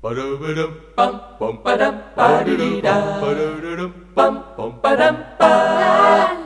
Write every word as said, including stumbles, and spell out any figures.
Ba-da-ba-da-bum-bum-ba-da-ba-da-da-da. Bum-bum-ba-da-ba.